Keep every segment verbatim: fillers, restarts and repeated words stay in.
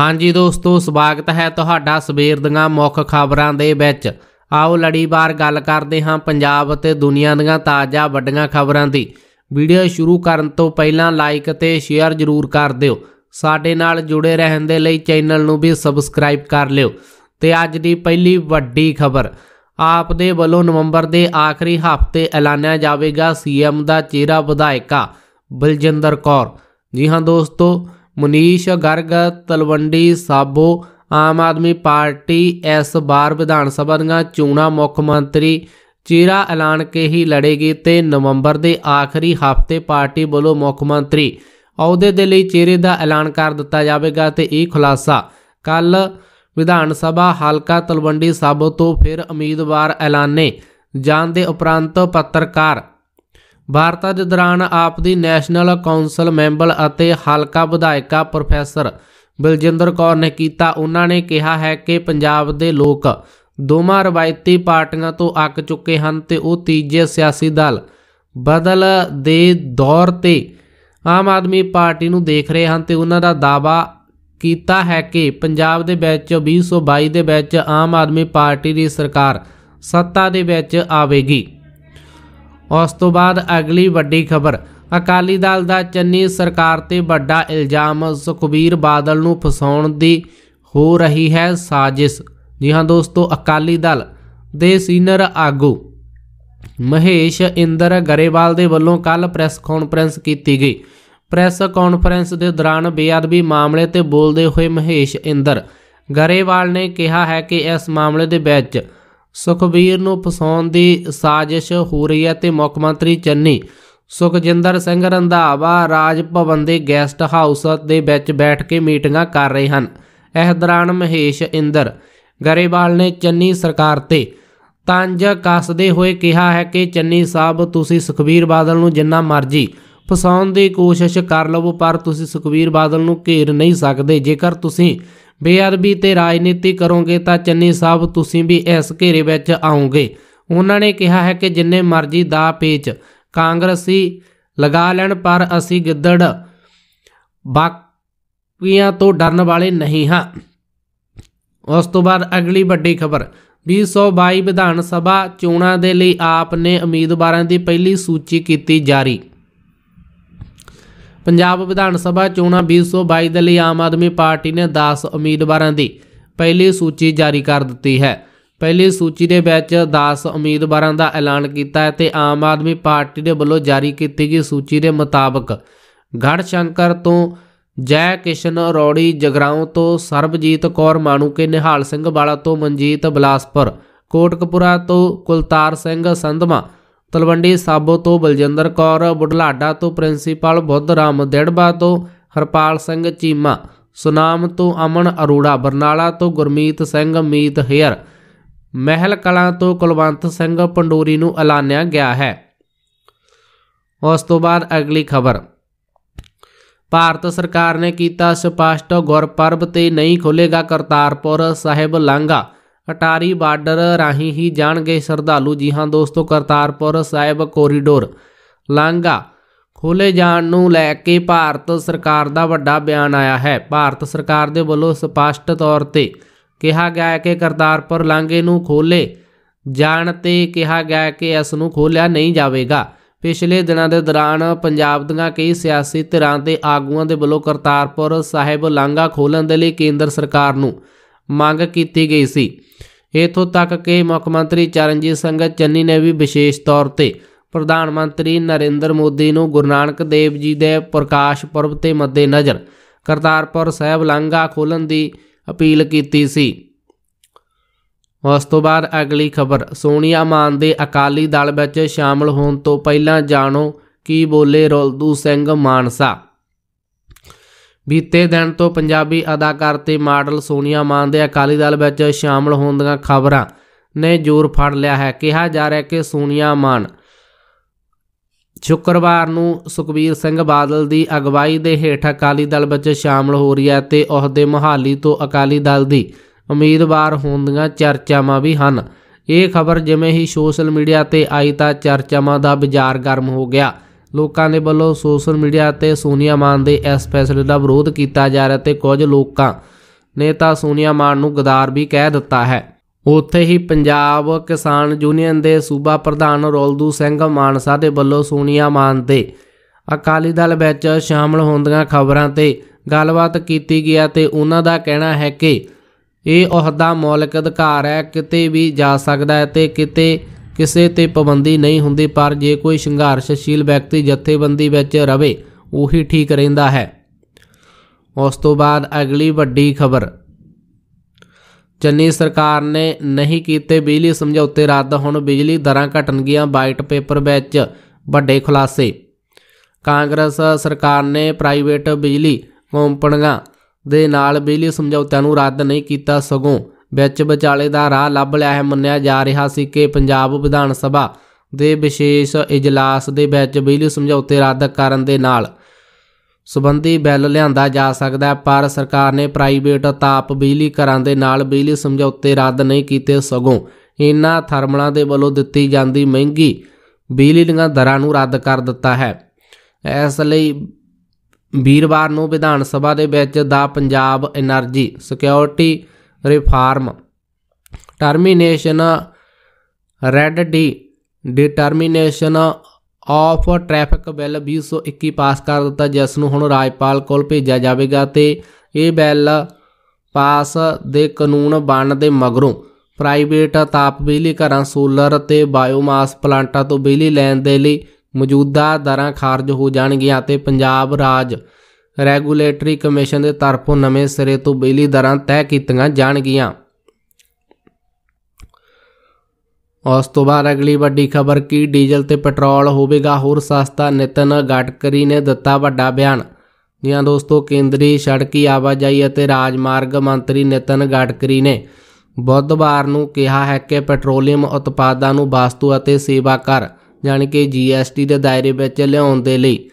हाँ जी दोस्तों, स्वागत है तुहाडा सवेर दियां मुख्य खबरां दे विच। आओ लड़ीवार गल करदे हां पंजाब ते दुनिया दियां ताज़ा वड्डियां खबरां दी। वीडियो शुरू करन तो पहलां लाइक ते शेयर जरूर कर दिओ। साडे नाल जुड़े रहन दे लई चैनल नूं भी सबसक्राइब कर लिओ। ते अज दी पहली वड्डी खबर, आप दे वलों नवंबर के आखिरी हफ्ते ऐलानिया जाएगा सीएम का चेहरा विधायका बलजिंदर कौर। जी हाँ दोस्तों, मुनीश गर्ग तलवंडी साबो आम आदमी पार्टी इस बार विधानसभा दी चोणां मुख्यमंत्री चेहरा ऐलान के ही लड़ेगी। तो नवंबर के आखिरी हफ्ते पार्टी वलों मुख्यमंत्री अहुदे दे लई चेहरे का ऐलान कर दिता जाएगा। तो यह खुलासा कल विधानसभा हलका तलवंडी साबो तो फिर उम्मीदवार ऐलाने जाने के उपरंत पत्रकार वार्ता के दौरान आप दी नैशनल कौंसल मैंबर और हलका विधायिका प्रोफैसर बलजिंदर कौर ने किया। उन्होंने कहा है कि पंजाब के लोग दोवां रवायती पार्टियां तो अक चुके हैं तो वह तीजे सियासी दल बदल दे दौर ते आम आदमी पार्टी नूं देख रहे हैं। तो उन्होंने दावा किया है कि पंजाब दे विच भी सौ बाई दे विच आम आदमी पार्टी की सरकार सत्ता दे विच आवेगी। उस तो बाद अगली वड्डी खबर, अकाली दल का चन्नी सरकार ते बड़ा इल्जाम, सुखबीर बादल नूं फसाउण दी हो रही है साजिश। जी हाँ दोस्तों, अकाली दल दे सीनियर आगू महेश इंदर ग्रेवाल दे वल्लों कल प्रैस कॉन्फ्रेंस की गई। प्रेस कॉन्फ्रेंस के दौरान बेअदबी मामले ते बोलते हुए महेश इंदर ग्रेवाल ने कहा है कि इस मामले के विच सुखबीर नूं फसाउण दी साजिश हो रही है। तो मुख्यमंत्री चन्नी सुखजिंदर सिंह रंधावा राज भवन के गैसट हाउस के विच बैठ के मीटिंगां कर रहे हैं। इस दौरान महेश इंदर ग्रेवाल ने चन्नी सरकार ते तंज कसदे हुए कहा है कि चन्नी साहब, तुसीं सुखबीर बादल नूं जिन्ना मर्जी फसाउण की कोशिश कर लवो पर तुसीं सुखबीर बादल नूं घेर नहीं सकते। जेकर तुसीं बेअदबी ते राजनीति करोगे तो चन्नी साहब तुसीं भी इस घेरे विच आओगे। उन्होंने कहा है कि जिन्ने मर्जी दा पेच कांग्रेसी लगा लैण पर असीं गिद्दड़ बाकियां तो डरन वाले नहीं हाँ। उस तो बाद अगली वड्डी खबर, भी सौ बाई विधान सभा चोणां दे लई आप ने उम्मीदवारां की पहली सूची की जारी। पंजाब विधान सभा चोणां बीस सौ बाई दे लई आम आदमी पार्टी ने दस उम्मीदवारों की पहली सूची जारी कर दी है। पहली सूची के विच दस उम्मीदवारों का ऐलान किया है। तो आम आदमी पार्टी के वलों जारी की गई सूची के मुताबक गढ़शंकर तो जय किशन रौड़ी, जगराओं तो सरबजीत कौर माणूके, निहाल सिंह वाला तो मनजीत बिलासपुर, कोटकपुरा तो कुलतार सिंह संधवा, तलवंडी साबो तो बलजिंदर कौर, बुढलाडा तो प्रिंसीपल बुद्ध राम, दिड़बा तो हरपाल सिंह चीमा, सुनाम तो अमन अरोड़ा, बरनाला तो गुरमीत सिंह मीत हेयर, महल कलां तो कुलवंत सिंह पंडोरी नूं ऐलानिया गया है। उस तो बाद अगली खबर, भारत सरकार ने किया स्पष्ट, गुरपर्व ते नहीं खुलेगा करतारपुर साहिब लांघा, अटारी बार्डर राही ही जाएंगे श्रद्धालु। जी हाँ दोस्तों, करतारपुर साहिब कोरीडोर लांघा खोले जाण नूं लैके भारत सरकार का वड्डा बयान आया है। भारत सरकार के वलों स्पष्ट तौर पर कहा गया है कि करतारपुर लांघे नूं खोले जाण ते कहा गया है कि इस नूं खोलिया नहीं जाएगा। पिछले दिनों के दौरान पंजाब दीआं कई सियासी धिरां दे आगूआं दे वलों करतारपुर साहिब लांघा खोलण दे लई केंद्र सरकार नूं मांग की गई सी। इथों तक कि मुख्यमंत्री चरणजीत सिंह चन्नी ने भी विशेष तौर पर प्रधानमंत्री नरेंद्र मोदी नूं गुरु नानक देव जी के प्रकाश पुरब के मद्देनज़र करतारपुर साहिब लांघा खोलण की अपील की सी। उस तो बाद अगली खबर, सोनिया मान दे अकाली दल विच शामिल होण तों पहलां जाणो की बोले रोलदू सिंह मानसा। बीते दिन तो पंजाबी अदाकार ते मॉडल सोनिया मान दे अकाली दल विच शामिल होण दीआं खबरां ने जोर फड़ लिया है। कहा जा रहा है कि सोनिया मान शुक्रवार नूं सुखबीर सिंह बादल की अगवाई दे हेठ अकाली दल विच शामिल हो रही है। ते उसदे मोहाली तो अकाली दल की उम्मीदवार होण दीआं चर्चावां भी हन। ये खबर जिवें ही सोशल मीडिया ते आई तां चर्चावां दा बाजार गर्म हो गया। लोगों के वलों सोशल मीडिया ते सोनिया मान के इस फैसले का विरोध किया जा रहा है। तो कुछ लोगों ने तां सोनिया मान नूं गद्दार भी कह दिता है। उत्थे ही पंजाब किसान यूनियन के सूबा प्रधान रोलदू सिंह मानसा के वलों सोनिया मान के अकाली दल विच शामिल होंदियां खबरां ते गलबात कीती गई ते उन्हां दा कहना है कि यह अहदा मौलिक अधिकार है, किते भी जा सकदा है ते किते किसे ते पाबंदी नहीं हुंदी, पर जे कोई संघर्षशील व्यक्ति जथेबंदी विच रवे उही ठीक रहिंदा है। उस तो बाद अगली वड्डी खबर, चन्नी सरकार ने नहीं कीते बिजली समझौते रद्द, हुण बिजली दरां घटणगीआं, वाइट पेपर विच वड्डे खुलासे। कांग्रेस सरकार ने प्राइवेट बिजली कंपनियां दे नाल बिजली समझौतिआं नूं रद्द नहीं कीता, सगों विच विचाले दा राह लभ लिआ है। मन्निआ जा रिहा सी कि पंजाब विधान सभा दे विशेष इजलास दे विच बिजली समझौते रद्द करन दे नाल संबंधी बिल लिआंदा जा सकदा है, पर सरकार ने प्राइवेट ताप बिजली घरां दे नाल बिजली समझौते रद्द नहीं कीते, सगों इन्हां थर्मलां दे वलों दित्ती जांदी महंगी बिजली दीआं दरां नूं रद्द कर दित्ता है। इस लई वीरवार नूं विधान सभा दे विच दा Punjab energy security reform termination रैड डी डिटर्मीनेशन ऑफ ट्रैफिक बिल भी सौ इक्की पास कर दिता, जिसनों हुण राज्यपाल कोल भेजा जाएगा तो यह बिल पास दे कानून बन दे मगरों प्राइवेट ताप बिजली घरां सोलर ते बायोमास प्लांटा तो बिजली लैण दे लई मौजूदा दरां खारज हो जाणगीआं ते पंजाब राज रैगूलेटरी कमीशन दे तरफों नवें सिरे तो बिजली दरां तय कीतीआं जाणगीआं। उस तो बाद अगली वड्डी खबर, कि डीजल ते पेट्रोल होगा होर सस्ता, नितिन गडकरी ने दिता वड्डा बयान। जी दोस्तों, केंद्रीय सड़की आवाजाई और राजमार्ग मंत्री नितिन गडकरी ने बुधवार को कहा है कि पेट्रोलीयम उत्पादों को वस्तु और सेवा कर यानी कि जी एस टी के दायरे में लियाने के लिए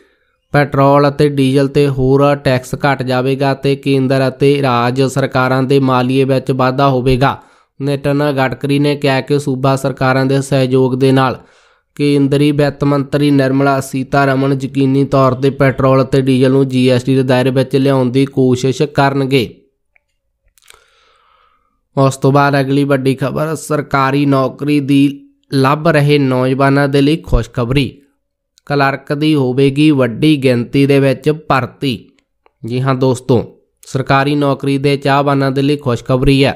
पेट्रोल ते डीजल ते होर टैक्स घट जाएगा तो केंद्र ते राज्य सरकारों के मालीए में वाधा होगा। नितिन गडकरी ने कहा कि सूबा सरकारों के सहयोग के नाल केंद्रीय वित्त मंत्री निर्मला सीतारमण यकीनी तौर पर पेट्रोल ते डीजल नूं जी एस टी के दायरे में लियाने की कोशिश करनगे। उस तो बाद अगली वड्डी खबर, सरकारी नौकरी दी लभ रहे नौजवानों के लिए खुशखबरी, कलर्क की होगी वड्डी गिनती दे विच भर्ती। जी हाँ दोस्तों, सरकारी नौकरी के चाहवानों के लिए खुशखबरी है।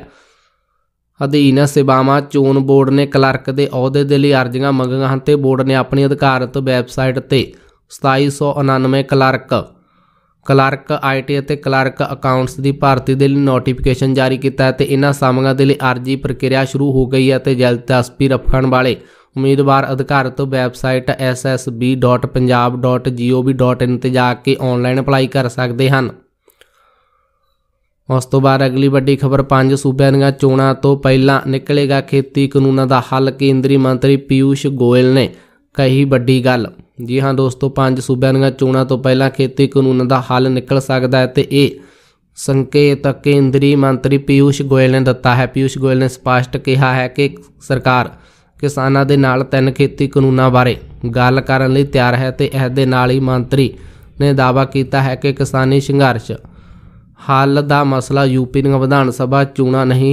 अधीन सेवावां चोन बोर्ड ने कलर्क के अहुदे दे लई अर्जियां मंगीआं हन ते बोर्ड ने अपनी अधिकारत वैबसाइट ते सताई सौ उनानवे कलर्क कलर्क आई टी ते कलर्क अकाउंट्स की भर्ती दे लई नोटिफिकेशन जारी किया है। इन्हां सामांगां दे लई अर्जी प्रक्रिया शुरू हो गई है ते दिलचस्पी रखण वाले उम्मीदवार अधिकारत website S S B dot Punjab dot G O V dot in ते जाके ऑनलाइन अपलाई कर सकते हैं। उस तो बाद अगली वड्डी खबर, पांच सूबे दीआं चोणां तो पहलां निकलेगा खेती कानूनां दा हल, केंद्रीय मंत्री पीयूष गोयल ने कही वड्डी गल। जी हाँ दोस्तों, पांच सूबे दीआं चोणां तो पहलां खेती कानूनां दा हल निकल सकदा है ते इह संकेत केंद्रीय मंत्री पीयूष गोयल ने दिता है। पीयूष गोयल ने स्पष्ट कहा है कि सरकार किसानां दे नाल तीन खेती कानूनां बारे गल करन लई तैयार है ते इस दे नाल ही मंत्री ने दावा कीता है कि किसानी संघर्ष हल का मसला यूपी विधान सभा चोणां नहीं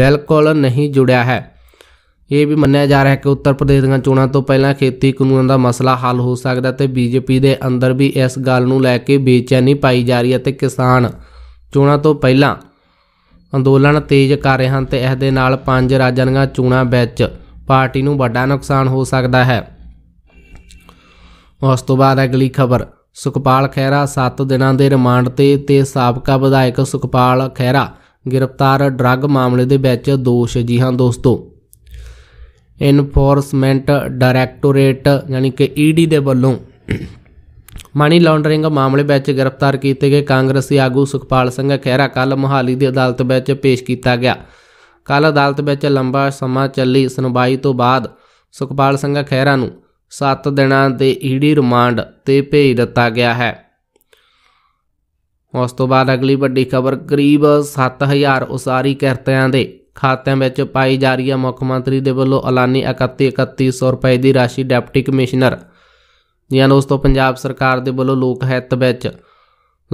बिल्कुल नहीं जुड़िया है। ये भी मन्निया जा रहा है कि उत्तर प्रदेश दीआं चोणां तो पहलां खेती कानून का मसला हल हो सकता है। बीजेपी के अंदर भी इस गल नूं लैके बेचैनी पाई जा रही है ते किसान चोणां तो पहलां अंदोलन तेज कर रहे हैं ते इस दे नाल पंज राज्यां दीआं चोणां विच पार्टी नूं वड्डा नुकसान हो सकता है। उस तो बाद अगली खबर, सुखपाल खैरा सत्त दिनां दे रिमांड ते ते साबका विधायक सुखपाल खैरा गिरफ्तार ड्रग मामले दे विच दोष। जी हाँ दोस्तों, एनफोर्समेंट डायरैक्टोरेट यानी कि ईडी दे वल्लों मनी लॉन्ड्रिंग मामले विच गिरफ्तार किए गए कांग्रेसी आगू सुखपाल सिंह खैरा कल मोहाली की अदालत विच पेश किया गया। कल अदालत विच लंबा समा चली सुनवाई तो बाद सुखपाल सिंह खैरा नूं सत्त दिनां दे ईडी रिमांड ते भेज दिता गया है। उस तो बाद अगली वड्डी खबर, करीब सत्त हज़ार उसारी किरतियां दे खातिआं विच पाई जा रही है। मुख्य मंत्री दे वल्लों एलानी इकती इकती सौ रुपए की राशि डिप्टी कमिश्नर। जी दोस्तों, पंजाब सरकार दे वल्लों लोक हित विच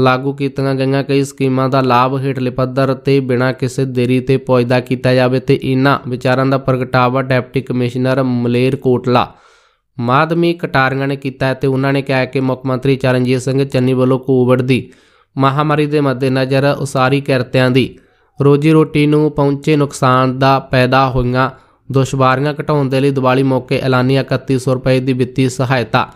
लागू कीतियां गई कई स्कीमां दा लाभ हेठले पद्धर ते बिना किसी देरी ते पहुंचदा कीता जावे ते इन्हां विचारां दा प्रगटावा डिप्टी कमिश्नर मलेरकोटला माधमी कटारिया ने किया। उन्होंने कहा कि मुख्यमंत्री चरणजीत सिंह चन्नी वालों कोविड की महामारी के मद्देनज़र उसारी किरतियां दी रोजी रोटी नूं पहुंचे नुकसान दा पैदा होईयां दुश्वारियां घटाउण दे लई दिवाली मौके एलानी इकती सौ रुपए की वित्तीय सहायता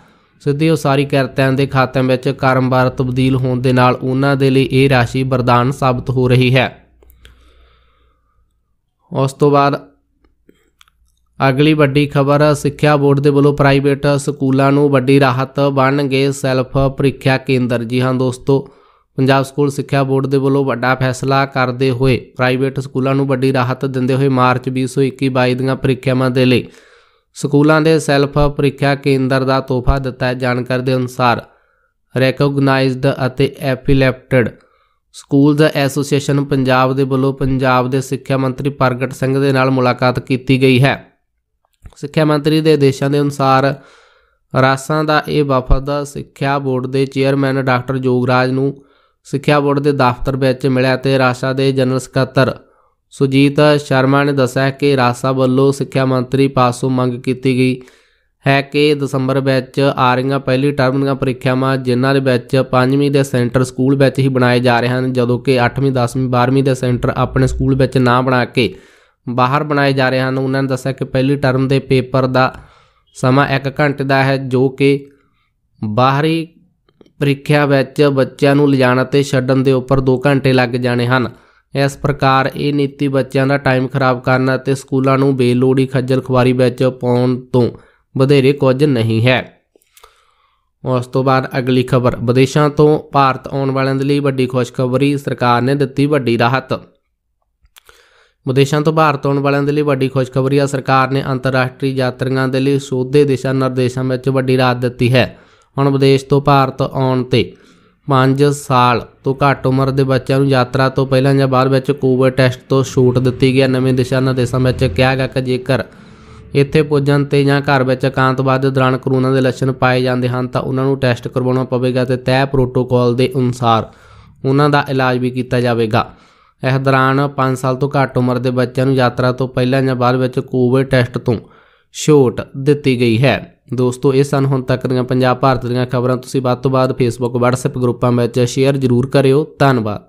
सीधी उसारी किरतियां दे खाते में कारोबार तब्दील होने दे नाल उन्हां दे लई इह राशि वरदान साबित हो रही है। उस तो बाद अगली वड्डी खबर सिक्ख्या बोर्ड दे वलों प्राइवेट स्कूलों नूं वड्डी राहत बन गए सैल्फ परीक्षा केंद्र। जी हाँ दोस्तों, पंजाब स्कूल सिक्ख्या बोर्ड दे वलों वड्डा फैसला करदे होए प्राइवेट स्कूलों नूं वड्डी राहत दिंदे होए मार्च भी सौ इक्की बाई दीआं परीक्षावां दे लई स्कूलों के सैल्फ परीक्षा केंद्र का तोहफा दिता है। जानकारी के अनुसार रैकोगनाइज्ड अते एफिलेप्टेड स्कूल्स एसोसीएशन पंजाब दे वलों पंजाब के सिक्ख्या मंत्री प्रगट सिंह दे नाल मुलाकात की गई है। ਸਿੱਖਿਆ ਮੰਤਰੀ ਦੇ ਆਦੇਸ਼ਾਂ ਦੇ ਅਨੁਸਾਰ ਰਾਸਾਂ ਦਾ ਇਹ ਵਫਦ ਸਿੱਖਿਆ ਬੋਰਡ ਦੇ ਚੇਅਰਮੈਨ ਡਾਕਟਰ ਜੋਗਰਾਜ ਨੂੰ ਸਿੱਖਿਆ ਬੋਰਡ ਦੇ ਦਫ਼ਤਰ ਵਿੱਚ ਮਿਲਿਆ ਤੇ ਰਾਸਾ ਦੇ ਜਨਰਲ ਸਕੱਤਰ ਸੁਜੀਤ ਸ਼ਰਮਾ ਨੇ ਦੱਸਿਆ ਕਿ ਰਾਸਾ ਵੱਲੋਂ ਸਿੱਖਿਆ ਮੰਤਰੀ ਪਾਸੋਂ ਮੰਗ ਕੀਤੀ ਗਈ ਹੈ ਕਿ ਦਸੰਬਰ ਵਿੱਚ ਆ ਰਹੀਆਂ ਪਹਿਲੀ ਟਰਮ ਦੀਆਂ ਪ੍ਰੀਖਿਆਵਾਂ ਜਿਨ੍ਹਾਂ ਦੇ ਵਿੱਚ ਪੰਜਵੀਂ ਦੇ ਸੈਂਟਰ ਸਕੂਲ ਵਿੱਚ ਹੀ ਬਣਾਏ ਜਾ ਰਹੇ ਹਨ, ਜਦੋਂ ਕਿ ਅੱਠਵੀਂ ਦਸਵੀਂ ਬਾਰਵੀਂ ਦੇ ਸੈਂਟਰ ਆਪਣੇ ਸਕੂਲ ਵਿੱਚ ਨਾ ਬਣਾ ਕੇ बाहर बनाए जा रहे हैं। उन्होंने दस्या कि पहली टर्म के पेपर का समा एक घंटे का है जो कि बाहरी परीक्षा बच्चों को लिजाण ते छड्डण दे उपर दो घंटे लग जाने हैं। इस प्रकार ये नीति बच्चों का टाइम खराब करना ते स्कूलों को बेलोड़ी खज्जल खुआरी पाउण तो बधेरे कुछ नहीं है। उस तो बाद अगली खबर विदेशों तो भारत आने वालों के लिए वड्डी खुशखबरी, सरकार ने दित्ती वड्डी राहत। विदेशों तो भारत आने वालों के लिए वड्डी खुशखबरी आ, सरकार ने अंतरराष्ट्रीय यात्रियों के लिए सोधे दिशा निर्देशों में वड्डी राहत दी है। हुण विदेश तो भारत आउण ते पाँच साल तो घट उम्र के बच्चों को यात्रा तो पहलां जां बाद विच कोविड टैसट तो छूट दी गई है। नवे दिशा निर्देशों में कहा गया कि जेकर इत्थे पुजन ते जां घर विच एकांतवाद दौरान करोना के लक्षण पाए जाते हैं तो उन्होंने टैसट करवाना पवेगा तो तय प्रोटोकॉल के अनुसार उन्हों का इलाज भी किया जाएगा। इस दौरान पाँच साल तो घट उम्र के बच्चों को यात्रा तो पहलां जां बाद विच कोविड टैस्ट तो छूट दी गई है। दोस्तों ये सन हुण तक दियां पंजाब भारत दीआं खबरां। तुसीं वध तों वध फेसबुक वट्सएप ग्रुपां में शेयर जरूर करियो। धन्नवाद।